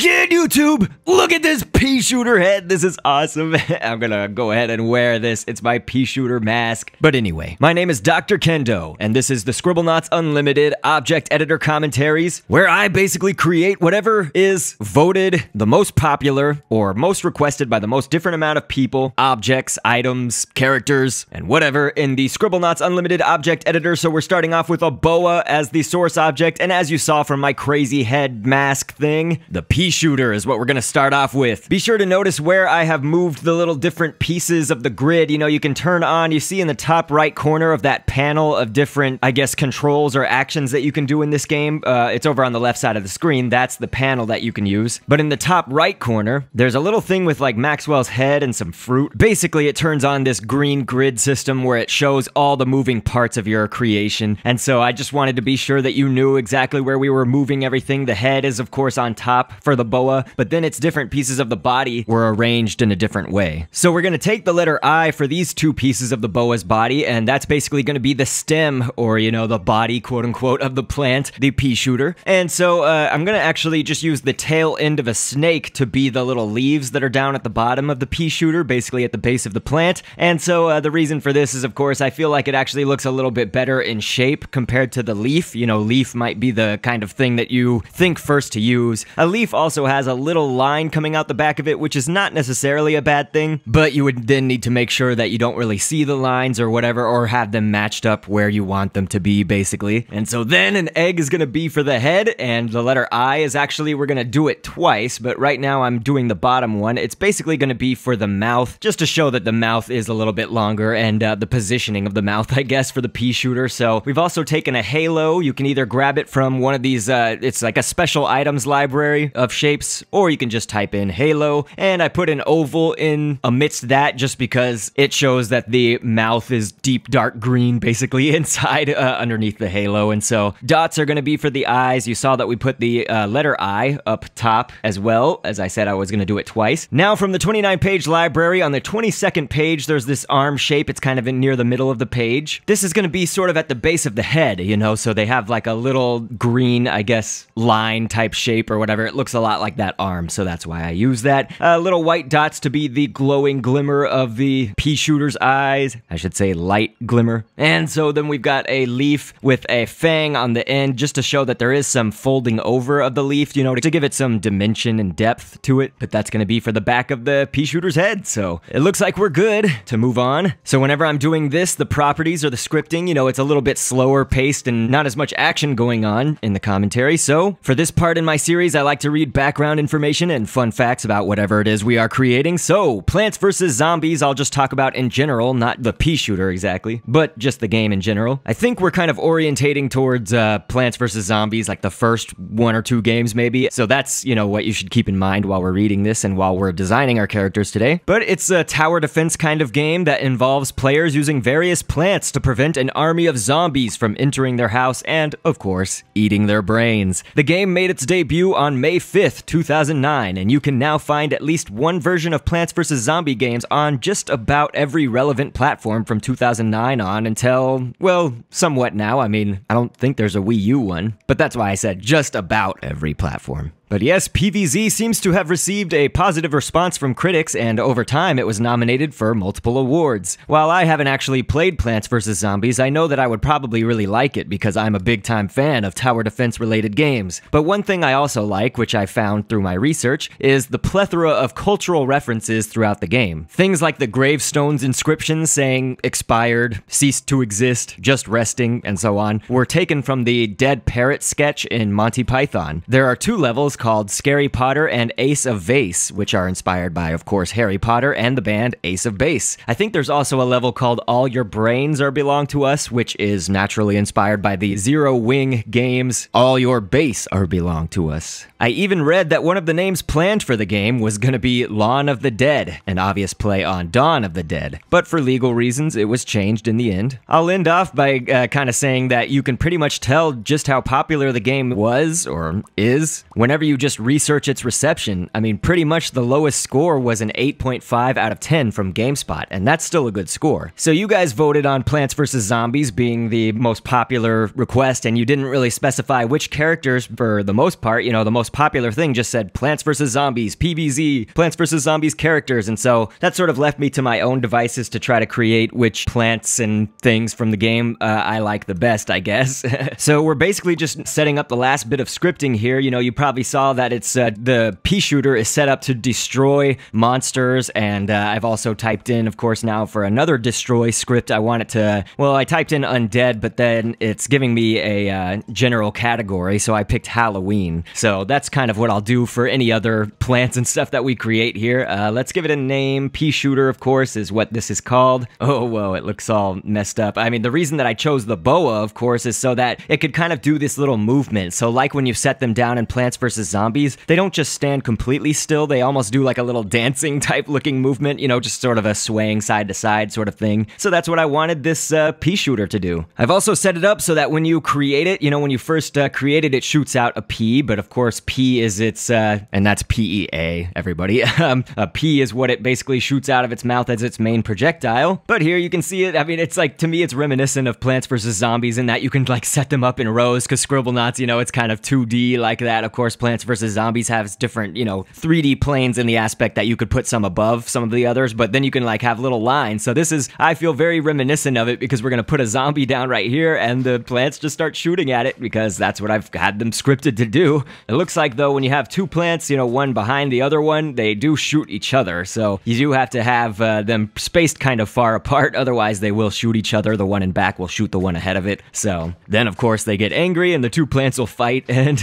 kid, YouTube! Look at this Peashooter head. This is awesome. I'm gonna go ahead and wear this. It's my Peashooter mask. But anyway, my name is Dr. Kendo, and this is the Scribblenauts Unlimited Object Editor Commentaries, where I basically create whatever is voted the most popular or most requested by the most different amount of people, objects, items, characters, and whatever in the Scribblenauts Unlimited Object Editor. So we're starting off with a boa as the source object, and as you saw from my crazy head mask thing, the Peashooter is what we're gonna start off with. Be sure to notice where I have moved the little different pieces of the grid. You know, you can turn on, you see in the top right corner of that panel of different, I guess, controls or actions that you can do in this game. It's over on the left side of the screen. That's the panel that you can use. But in the top right corner, there's a little thing with like Maxwell's head and some fruit. Basically, it turns on this green grid system where it shows all the moving parts of your creation. And so I just wanted to be sure that you knew exactly where we were moving everything. The head is, of course, on top for the boa, but then its different pieces of the body were arranged in a different way. So we're going to take the letter I for these two pieces of the boa's body, and that's basically going to be the stem, or, you know, the body, quote-unquote, of the plant, the Peashooter. And so I'm going to actually just use the tail end of a snake to be the little leaves that are down at the bottom of the Peashooter, basically at the base of the plant. And so the reason for this is, of course, I feel like it actually looks a little bit better in shape compared to the leaf. You know, leaf might be the kind of thing that you think first to use. A leaf also has a little line coming out the back of it, which is not necessarily a bad thing, but you would then need to make sure that you don't really see the lines or whatever, or have them matched up where you want them to be, basically. And so then an egg is going to be for the head, and the letter I is actually, we're going to do it twice, but right now I'm doing the bottom one. It's basically going to be for the mouth, just to show that the mouth is a little bit longer, and the positioning of the mouth, I guess, for the Peashooter. So we've also taken a halo. You can either grab it from one of these, it's like a special items library of shapes, or you can just type in halo, and I put an oval in amidst that just because it shows that the mouth is deep dark green, basically, inside underneath the halo. And so dots are going to be for the eyes. You saw that we put the letter I up top as well. As I said, I was going to do it twice. Now from the 29-page library, on the 22nd page, there's this arm shape. It's kind of in near the middle of the page. This is going to be sort of at the base of the head, you know, so they have like a little green, I guess, line type shape or whatever. It looks a lot like that arm, so that's why I use that. Little white dots to be the glowing glimmer of the Peashooter's eyes. I should say light glimmer. And so then we've got a leaf with a fang on the end just to show that there is some folding over of the leaf, you know, to give it some dimension and depth to it. But that's going to be for the back of the Peashooter's head, so it looks like we're good to move on. So whenever I'm doing this, the properties or the scripting, you know, it's a little bit slower paced and not as much action going on in the commentary. So for this part in my series, I like to read background information and fun facts about whatever it is we are creating. So Plants vs. Zombies, I'll just talk about in general, not the Peashooter exactly, but just the game in general. I think we're kind of orientating towards Plants vs. Zombies, like the first one or two games maybe. So that's, you know, what you should keep in mind while we're reading this and while we're designing our characters today. But it's a tower defense kind of game that involves players using various plants to prevent an army of zombies from entering their house and, of course, eating their brains. The game made its debut on May 5th, 2009, and you can now find at least one version of Plants vs. Zombie games on just about every relevant platform from 2009 on until, well, somewhat now. I mean, I don't think there's a Wii U one, but that's why I said just about every platform. But yes, PVZ seems to have received a positive response from critics, and over time it was nominated for multiple awards. While I haven't actually played Plants vs. Zombies, I know that I would probably really like it because I'm a big-time fan of tower defense-related games. But one thing I also like, which I found through my research, is the plethora of cultural references throughout the game. Things like the gravestones inscriptions saying expired, ceased to exist, just resting, and so on, were taken from the Dead Parrot sketch in Monty Python. There are two levels called Scary Potter and Ace of Base, which are inspired by, of course, Harry Potter and the band Ace of Base. I think there's also a level called All Your Brains Are Belong to Us, which is naturally inspired by the Zero Wing games All Your Base Are Belong to Us. I even read that one of the names planned for the game was going to be Lawn of the Dead, an obvious play on Dawn of the Dead, but for legal reasons it was changed in the end. I'll end off by kind of saying that you can pretty much tell just how popular the game was, or is, whenever you you just research its reception, I mean, pretty much the lowest score was an 8.5 out of 10 from GameSpot, and that's still a good score. So you guys voted on Plants vs. Zombies being the most popular request, and you didn't really specify which characters for the most part. You know, the most popular thing just said Plants vs. Zombies, PvZ, Plants vs. Zombies characters, and so that sort of left me to my own devices to try to create which plants and things from the game I like the best, I guess. So we're basically just setting up the last bit of scripting here. You know, you probably saw that it's the Peashooter is set up to destroy monsters, and I've also typed in, of course, now for another destroy script, I want it to, well, I typed in undead, but then it's giving me a general category, so I picked Halloween. So that's kind of what I'll do for any other plants and stuff that we create here. Let's give it a name. Peashooter, of course, is what this is called. Oh, whoa, it looks all messed up. I mean, the reason that I chose the boa, of course, is so that it could kind of do this little movement. So like when you set them down in Plants vs. Zombies, they don't just stand completely still. They almost do like a little dancing type looking movement, you know, just sort of a swaying side to side sort of thing. So that's what I wanted this Peashooter to do. I've also set it up so that when you create it, you know, when you first create it, it shoots out a pea, but of course pea is its, and that's P-E-A, everybody. A pea is what it basically shoots out of its mouth as its main projectile. But here you can see it, I mean, it's like, to me, it's reminiscent of Plants vs. Zombies in that you can like set them up in rows, because Scribblenauts, you know, it's kind of 2D like that. Of course, Plants vs. Zombies has different, you know, 3D planes in the aspect that you could put some above some of the others, but then you can like have little lines. So this is, I feel very reminiscent of it because we're going to put a zombie down right here and the plants just start shooting at it because that's what I've had them scripted to do. It looks like though, when you have two plants, you know, one behind the other one, they do shoot each other. So you do have to have them spaced kind of far apart. Otherwise they will shoot each other. The one in back will shoot the one ahead of it. So then of course they get angry and the two plants will fight. And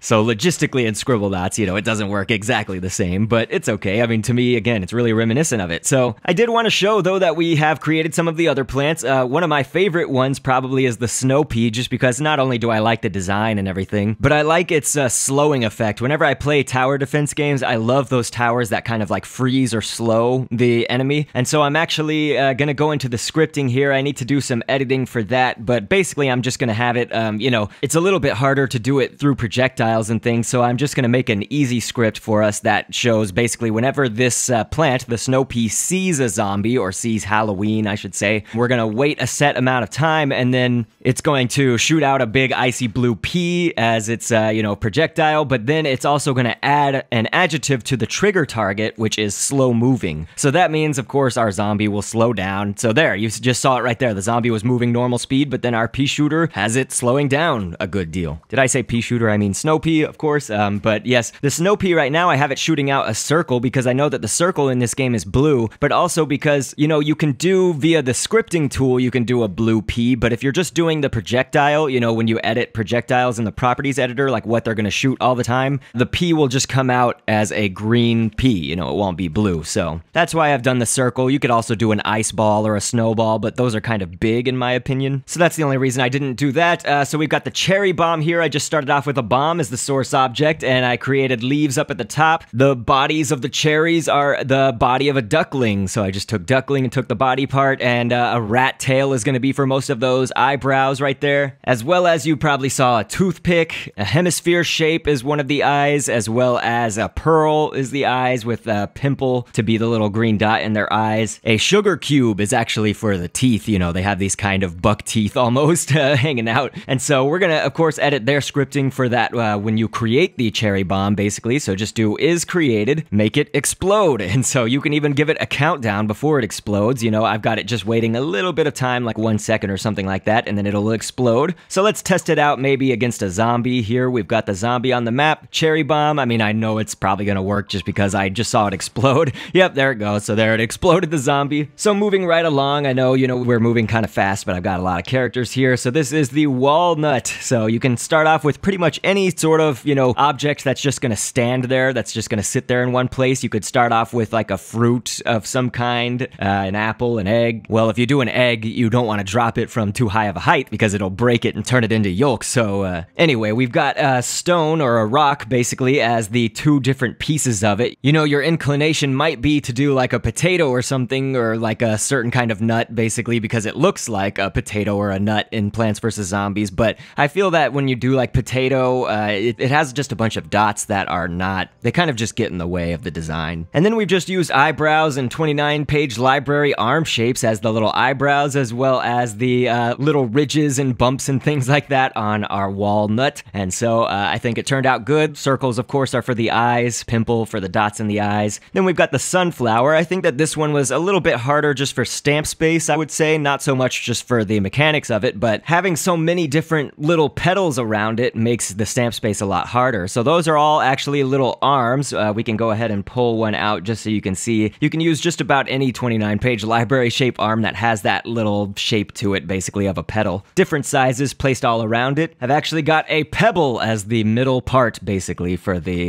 so logistically in Scribblenauts, you know, it doesn't work exactly the same, but it's okay. I mean, to me, again, it's really reminiscent of it. So I did want to show though that we have created some of the other plants. One of my favorite ones probably is the Snow Pea, just because not only do I like the design and everything, but I like its slowing effect. Whenever I play tower defense games, I love those towers that kind of like freeze or slow the enemy. And so I'm actually going to go into the scripting here. I need to do some editing for that, but basically I'm just going to have it, you know, it's a little bit harder to do it through projectiles and things. So I'm just going to make an easy script for us that shows basically whenever this plant, the Snow Pea, sees a zombie or sees Halloween, I should say, we're going to wait a set amount of time and then it's going to shoot out a big icy blue pea as its, you know, projectile, but then it's also going to add an adjective to the trigger target, which is slow moving. So that means, of course, our zombie will slow down. So there, you just saw it right there. The zombie was moving normal speed, but then our Peashooter has it slowing down a good deal. Did I say Peashooter? I mean Snow Pea, of course, but yes, the Snow Pea right now, I have it shooting out a circle because I know that the circle in this game is blue, but also because, you know, you can do via the scripting tool, you can do a blue pea, but if you're just doing the projectile, you know, when you edit projectiles in the properties editor, like what they're going to shoot all the time, the pea will just come out as a green pea, you know, it won't be blue. So that's why I've done the circle. You could also do an ice ball or a snowball, but those are kind of big in my opinion. So that's the only reason I didn't do that. So we've got the cherry bomb here. I just started off with a bomb as the source object and I created leaves up at the top. The bodies of the cherries are the body of a duckling. So I just took duckling and took the body part, and a rat tail is going to be for most of those eyebrows right there. As well as you probably saw a toothpick, a hemisphere shape is one of the eyes, as well as a pearl is the eyes with a pimple to be the little green dot in their eyes. A sugar cube is actually for the teeth. You know, they have these kind of buck teeth almost hanging out. And so we're going to, of course, edit their scripting for that when you create the cherry bomb, basically. So just do is created, make it explode. And so you can even give it a countdown before it explodes. You know, I've got it just waiting a little bit of time, like 1 second or something like that, and then it'll explode. So let's test it out maybe against a zombie here. We've got the zombie on the map. Cherry bomb. I mean, I know it's probably going to work just because I just saw it explode. Yep, there it goes. So there it exploded the zombie. So moving right along, I know, you know, we're moving kind of fast, but I've got a lot of characters here. So this is the walnut. So you can start off with pretty much any sort of, you know, object that's just going to stand there, that's just going to sit there in one place. You could start off with like a fruit of some kind, an apple, an egg. Well, if you do an egg, you don't want to drop it from too high of a height because it'll break it and turn it into yolk. So anyway, we've got a stone or a rock basically as the two different pieces of it. You know, your inclination might be to do like a potato or something, or like a certain kind of nut basically because it looks like a potato or a nut in Plants vs. Zombies. But I feel that when you do like potato, it has has just a bunch of dots that are not, they kind of just get in the way of the design. And then we've just used eyebrows and 29-page library arm shapes as the little eyebrows, as well as the little ridges and bumps and things like that on our walnut. And so I think it turned out good. Circles, of course, are for the eyes, pimple for the dots in the eyes. Then we've got the sunflower. I think that this one was a little bit harder just for stamp space, I would say, not so much just for the mechanics of it, but having so many different little petals around it makes the stamp space a lot harder. So those are all actually little arms. We can go ahead and pull one out just so you can see. You can use just about any 29-page library shape arm that has that little shape to it, basically, of a petal. Different sizes placed all around it. I've actually got a pebble as the middle part, basically, for the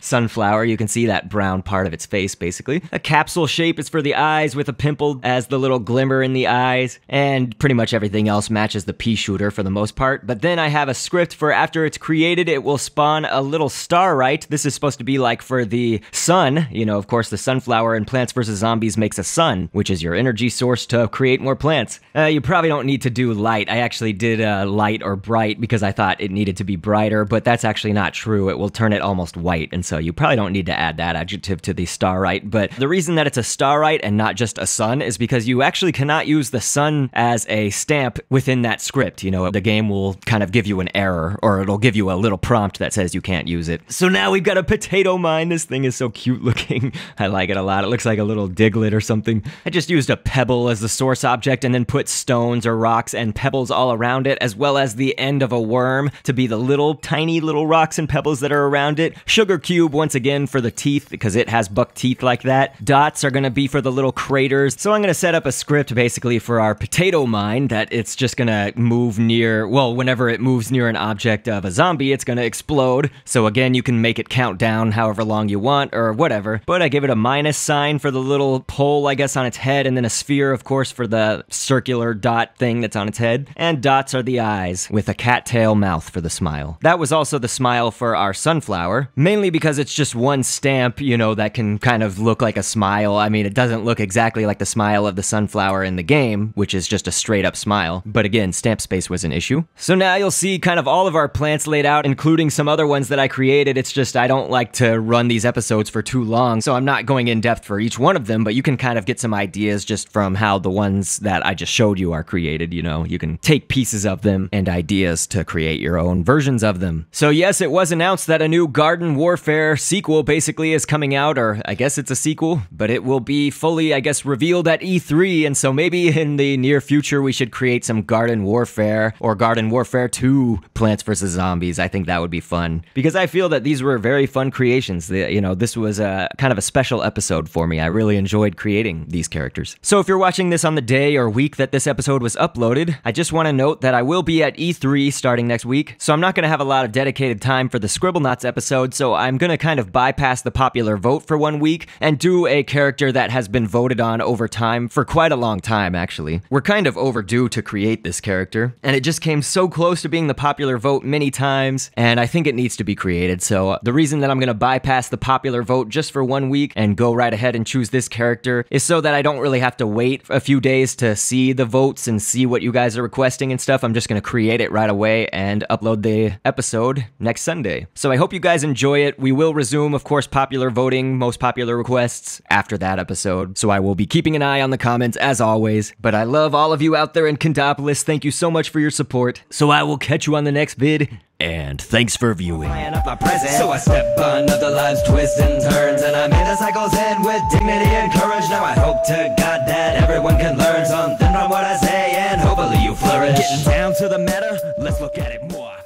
sunflower. You can see that brown part of its face, basically. A capsule shape is for the eyes with a pimple as the little glimmer in the eyes, and pretty much everything else matches the Peashooter for the most part. But then I have a script for after it's created, it will spawn a little starite. This is supposed to be like for the sun. You know, of course, the sunflower in Plants vs. Zombies makes a sun, which is your energy source to create more plants. You probably don't need to do light. I actually did light or bright because I thought it needed to be brighter, but that's actually not true. It will turn it almost white, and so you probably don't need to add that adjective to the starite. But the reason that it's a starite and not just a sun is because you actually cannot use the sun as a stamp within that script. You know, the game will kind of give you an error, or it'll give you a little prompt that says you can't use it. So now we've got a potato mine. This thing is so cute looking. I like it a lot. It looks like a little Diglett or something. I just used a pebble as the source object and then put stones or rocks and pebbles all around it, as well as the end of a worm to be the little tiny little rocks and pebbles that are around it. Sugar cube once again for the teeth because it has buck teeth like that. Dots are gonna be for the little craters. So I'm gonna set up a script basically for our potato mine that it's just gonna move near, well, whenever it moves near an object of a zombie, it's gonna explode. So again, you can make it count down however long you want or whatever. But I give it a minus sign for the little pole, I guess, on its head, and then a sphere, of course, for the circular dot thing that's on its head. And dots are the eyes with a cattail mouth for the smile. That was also the smile for our sunflower, mainly because it's just one stamp, you know, that can kind of look like a smile. I mean, it doesn't look exactly like the smile of the sunflower in the game, which is just a straight up smile. But again, stamp space was an issue. So now you'll see kind of all of our plants laid out, including some other ones that I created. It's just, I don't like to run these episodes for too long, so I'm not going in depth for each one of them, but you can kind of get some ideas just from how the ones that I just showed you are created. You know, you can take pieces of them and ideas to create your own versions of them. So yes, it was announced that a new Garden Warfare sequel basically is coming out, or I guess it's a sequel, but it will be fully, I guess, revealed at E3, and so maybe in the near future we should create some Garden Warfare or Garden Warfare 2 Plants vs. Zombies. I think that would be fun, because I feel that these were very fun creations. You know, this was a kind of a special episode for me. I really enjoyed creating these characters. So if you're watching this on the day or week that this episode was uploaded, I just want to note that I will be at E3 starting next week, so I'm not going to have a lot of dedicated time for the Scribblenauts episode, so I'm going to kind of bypass the popular vote for 1 week and do a character that has been voted on over time for quite a long time, actually. We're kind of overdue to create this character, and it just came so close to being the popular vote many times, and I think it needs to be created. So the reason that I'm going to bypass the popular vote just for 1 week and go right ahead and choose this character is so that I don't really have to wait a few days to see the votes and see what you guys are requesting and stuff. I'm just going to create it right away and upload the episode next Sunday. So I hope you guys enjoy it. We will resume, of course, popular voting, most popular requests after that episode, so I will be keeping an eye on the comments as always. But I love all of you out there in Kandopolis. Thank you so much for your support. So I will catch you on the next vid, and thanks for viewing. Up my present, so I step on other lives, twists and turns, and I'm in the cycle's end with dignity and courage. Now I hope to God that everyone can learn something from what I say, and hopefully you flourish. Getting down to the matter, let's look at it more.